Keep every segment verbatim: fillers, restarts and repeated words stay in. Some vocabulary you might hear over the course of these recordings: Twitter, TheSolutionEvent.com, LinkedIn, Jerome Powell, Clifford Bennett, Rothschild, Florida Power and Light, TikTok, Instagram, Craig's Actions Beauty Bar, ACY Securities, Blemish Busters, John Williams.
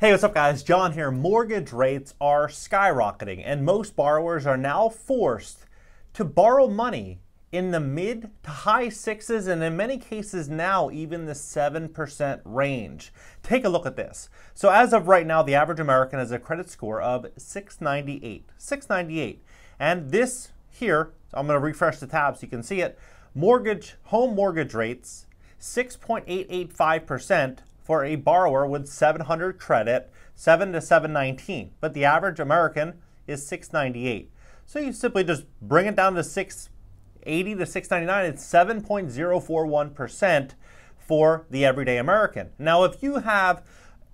Hey, what's up guys? John here. Mortgage rates are skyrocketing and most borrowers are now forced to borrow money in the mid to high sixes and in many cases now even the seven percent range. Take a look at this. So as of right now, the average American has a credit score of six ninety-eight. six ninety-eight. And this here, I'm going to refresh the tab so you can see it. Mortgage, home mortgage rates, six point eight eight five percent. For a borrower with seven hundred credit, seven to seven nineteen, but the average American is six ninety-eight. So you simply just bring it down to six eighty to six ninety-nine, it's seven point zero four one percent for the everyday American. Now, if you have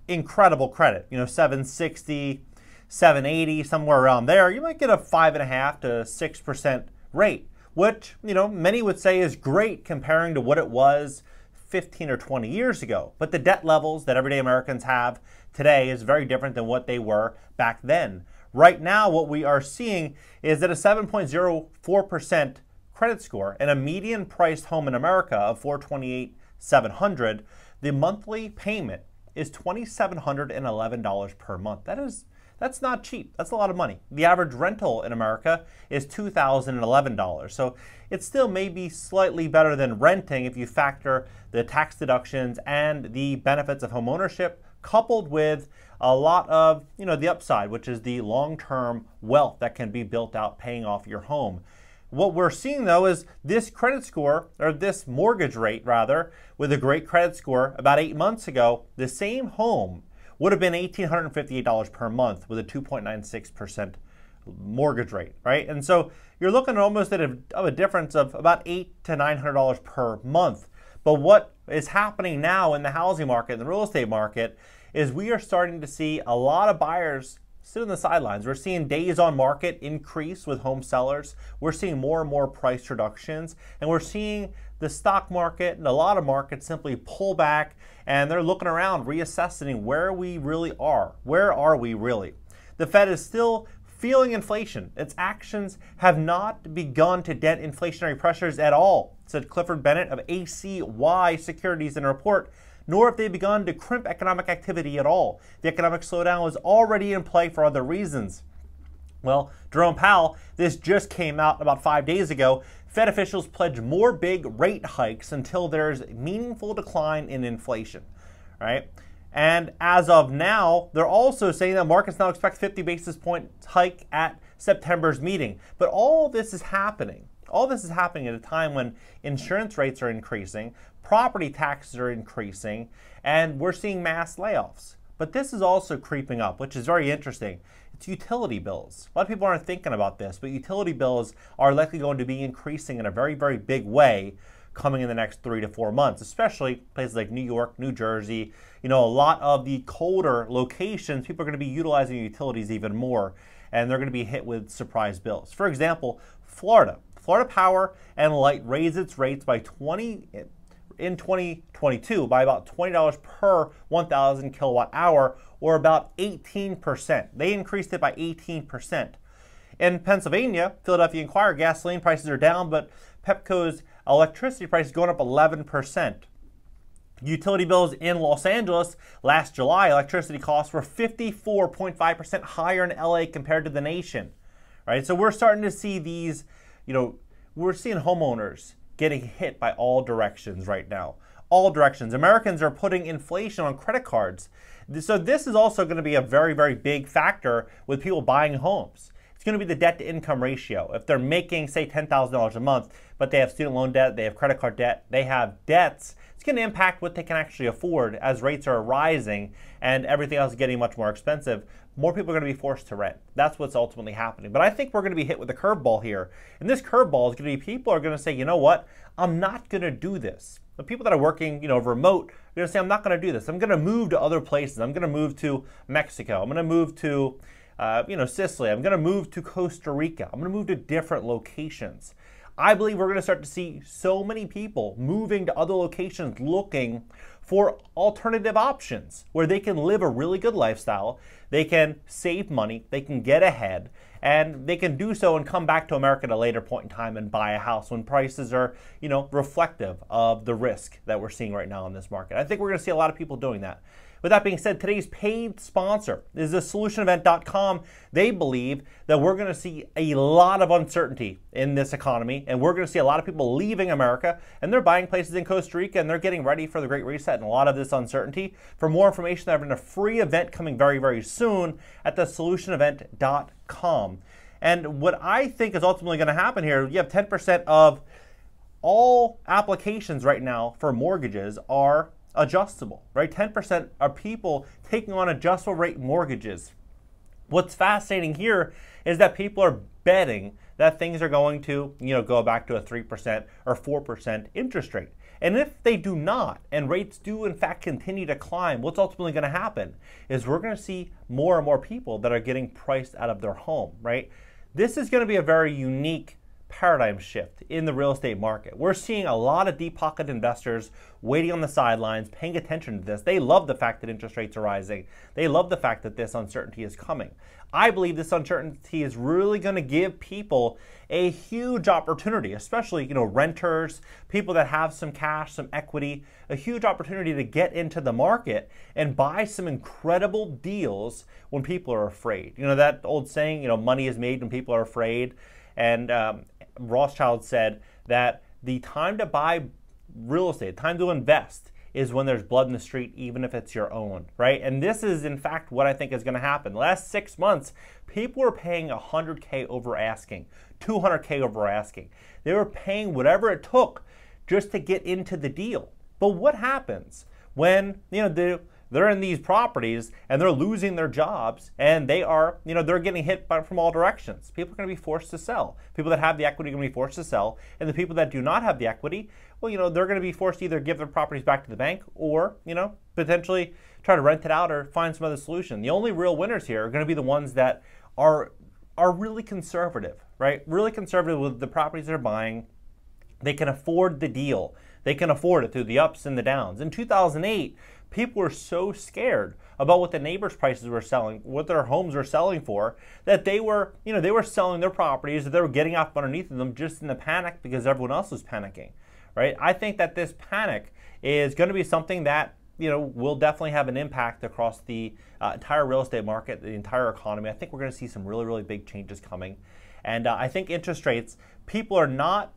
incredible credit, you know, seven sixty, seven eighty, somewhere around there, you might get a five and a half to six percent rate, which, you know, many would say is great comparing to what it was fifteen or twenty years ago. But the debt levels that everyday Americans have today is very different than what they were back then. Right now, what we are seeing is that a seven point zero four percent credit score and a median priced home in America of four twenty-eight seven hundred, the monthly payment is two thousand seven hundred eleven dollars per month. That is, that's not cheap. That's a lot of money. The average rental in America is two thousand eleven dollars. So it still may be slightly better than renting if you factor the tax deductions and the benefits of homeownership, coupled with a lot of, you know, the upside, which is the long-term wealth that can be built out paying off your home. What we're seeing though is this credit score, or this mortgage rate rather, with a great credit score about eight months ago, the same home would have been one thousand eight hundred fifty-eight dollars per month with a two point nine six percent mortgage rate, right? And so you're looking almost at a, of a difference of about eight hundred to nine hundred dollars per month. But what is happening now in the housing market, in the real estate market, is we are starting to see a lot of buyers sit on the sidelines. We're seeing days on market increase with home sellers. We're seeing more and more price reductions, and we're seeing the stock market and a lot of markets simply pull back, and they're looking around, reassessing where we really are. Where are we really? The Fed is still feeling inflation. Its actions have not begun to dent inflationary pressures at all, said Clifford Bennett of A C Y Securities in a report, nor have they begun to crimp economic activity at all. The economic slowdown was already in play for other reasons. Well, Jerome Powell, this just came out about five days ago. Fed officials pledge more big rate hikes until there's meaningful decline in inflation, right? And as of now, they're also saying that markets now expect fifty basis point hike at September's meeting. But all this is happening. All this is happening at a time when insurance rates are increasing, property taxes are increasing, and we're seeing mass layoffs. But this is also creeping up, which is very interesting. It's utility bills. A lot of people aren't thinking about this, but utility bills are likely going to be increasing in a very, very big way coming in the next three to four months, especially places like New York, New Jersey. You know, a lot of the colder locations, people are going to be utilizing utilities even more, and they're going to be hit with surprise bills. For example, Florida. Florida Power and Light raised its rates by twenty in twenty twenty-two by about twenty dollars per one thousand kilowatt hour, or about eighteen percent. They increased it by eighteen percent. In Pennsylvania, Philadelphia Inquirer, gasoline prices are down, but Pepco's electricity price is going up eleven percent. Utility bills in Los Angeles last July, electricity costs were fifty-four point five percent higher in L A compared to the nation, right? So we're starting to see these, you know, we're seeing homeowners getting hit by all directions right now. All directions. Americans are putting inflation on credit cards. So this is also going to be a very, very big factor with people buying homes. It's going to be the debt to income ratio. If they're making, say, ten thousand dollars a month, but they have student loan debt, they have credit card debt, they have debts, it's going to impact what they can actually afford as rates are rising and everything else is getting much more expensive. More people are going to be forced to rent. That's what's ultimately happening. But I think we're going to be hit with a curveball here. And this curveball is going to be, people are going to say, you know what? I'm not going to do this. The people that are working, you know, remote, they're going to say, I'm not going to do this. I'm going to move to other places. I'm going to move to Mexico. I'm going to move to, uh, you know, Sicily. I'm going to move to Costa Rica. I'm going to move to different locations. I believe we're going to start to see so many people moving to other locations looking for alternative options where they can live a really good lifestyle, they can save money, they can get ahead, and they can do so and come back to America at a later point in time and buy a house when prices are, you know, reflective of the risk that we're seeing right now in this market. I think we're going to see a lot of people doing that. With that being said, today's paid sponsor is the solution event dot com. They believe that we're going to see a lot of uncertainty in this economy, and we're going to see a lot of people leaving America, and they're buying places in Costa Rica, and they're getting ready for the Great Reset and a lot of this uncertainty. For more information, they're having a free event coming very, very soon at the solution event dot com. And what I think is ultimately going to happen here, you have ten percent of all applications right now for mortgages are adjustable, right? ten percent of people taking on adjustable rate mortgages. What's fascinating here is that people are betting that things are going to, you know, go back to a three percent or four percent interest rate. And if they do not, and rates do in fact continue to climb, what's ultimately going to happen is we're going to see more and more people that are getting priced out of their home, right? This is going to be a very unique paradigm shift in the real estate market. We're seeing a lot of deep-pocket investors waiting on the sidelines, paying attention to this. They love the fact that interest rates are rising. They love the fact that this uncertainty is coming. I believe this uncertainty is really going to give people a huge opportunity, especially, you know, renters, people that have some cash, some equity, a huge opportunity to get into the market and buy some incredible deals when people are afraid. You know, that old saying, you know, money is made when people are afraid. And um, Rothschild said that the time to buy real estate, time to invest, is when there's blood in the street, even if it's your own, right? And this is, in fact, what I think is going to happen. The last six months, people were paying one hundred K over asking, two hundred K over asking. They were paying whatever it took just to get into the deal. But what happens when, you know, the they're in these properties and they're losing their jobs and they are, you know, they're getting hit by, from all directions. People are going to be forced to sell. People that have the equity are going to be forced to sell. And the people that do not have the equity, well, you know, they're going to be forced to either give their properties back to the bank or, you know, potentially try to rent it out or find some other solution. The only real winners here are going to be the ones that are, are really conservative, right? Really conservative with the properties they're buying. They can afford the deal. They can afford it through the ups and the downs. In two thousand eight, people were so scared about what the neighbors' prices were selling, what their homes were selling for, that they were, you know, they were selling their properties, that they were getting off underneath them just in the panic because everyone else was panicking, right? I think that this panic is going to be something that, you know, will definitely have an impact across the uh, entire real estate market, the entire economy. I think we're going to see some really, really big changes coming. And uh, I think interest rates, people are not,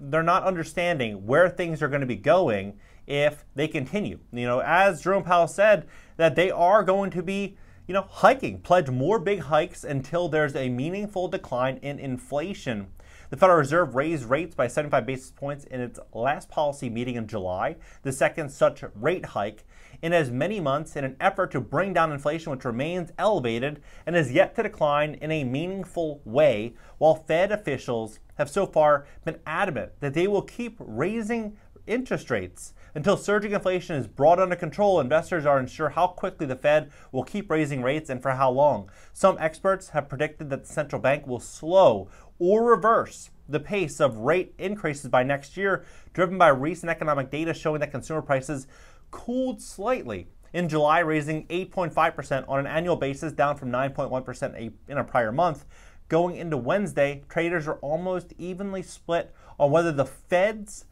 they're not understanding where things are going to be going if they continue. You know, as Jerome Powell said, that they are going to be, you know, hiking, pledge more big hikes until there's a meaningful decline in inflation. The Federal Reserve raised rates by seventy-five basis points in its last policy meeting in July, the second such rate hike in as many months, in an effort to bring down inflation, which remains elevated and is yet to decline in a meaningful way, while Fed officials have so far been adamant that they will keep raising interest rates until surging inflation is brought under control. Investors are unsure how quickly the Fed will keep raising rates and for how long. Some experts have predicted that the central bank will slow or reverse the pace of rate increases by next year, driven by recent economic data showing that consumer prices cooled slightly in July, raising eight point five percent on an annual basis, down from nine point one percent in a prior month. Going into Wednesday, traders are almost evenly split on whether the Fed's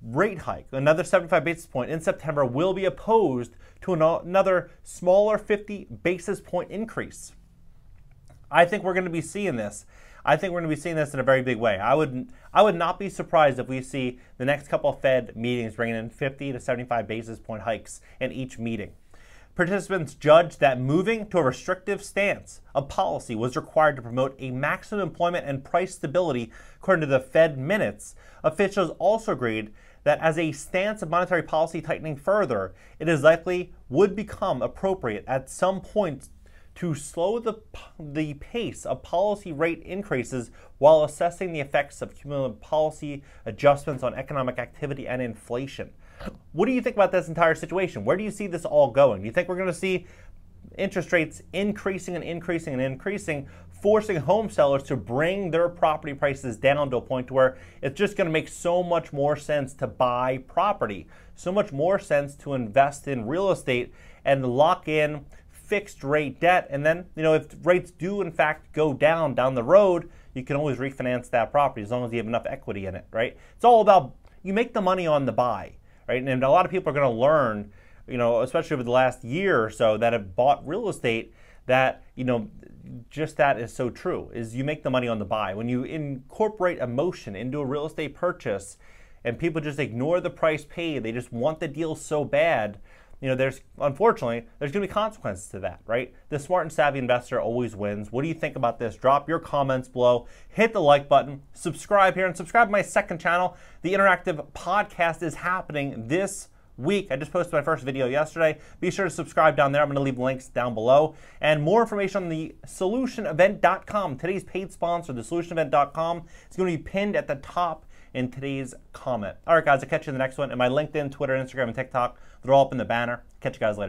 rate hike, another seventy-five basis point in September, will be opposed to an, another smaller fifty basis point increase. I think we're going to be seeing this. I think we're going to be seeing this in a very big way. I would, I would not be surprised if we see the next couple of Fed meetings bringing in fifty to seventy-five basis point hikes in each meeting. Participants judged that moving to a restrictive stance of policy was required to promote a maximum employment and price stability, according to the Fed minutes. Officials also agreed that as a stance of monetary policy tightening further, it is likely would become appropriate at some point to slow the, the pace of policy rate increases while assessing the effects of cumulative policy adjustments on economic activity and inflation. What do you think about this entire situation? Where do you see this all going? Do you think we're going to see interest rates increasing and increasing and increasing, forcing home sellers to bring their property prices down to a point where it's just going to make so much more sense to buy property, so much more sense to invest in real estate and lock in fixed rate debt? And then, you know, if rates do in fact go down down the road, you can always refinance that property as long as you have enough equity in it, right? It's all about, you make the money on the buy. Right? And a lot of people are going to learn you know, especially over the last year or so, that have bought real estate, that, you know, just that is so true, is you make the money on the buy. When you incorporate emotion into a real estate purchase and people just ignore the price paid, they just want the deal so bad, you know, there's, unfortunately, there's gonna be consequences to that, right? The smart and savvy investor always wins. What do you think about this? Drop your comments below, hit the like button, subscribe here, and subscribe to my second channel. The Interactive Podcast is happening this week. I just posted my first video yesterday. Be sure to subscribe down there. I'm gonna leave links down below. And more information on the solution event dot com. Today's paid sponsor, the solution event dot com, is gonna be pinned at the top in today's comment. All right, guys, I'll catch you in the next one. And my LinkedIn, Twitter, Instagram, and TikTok, they're all up in the banner. Catch you guys later.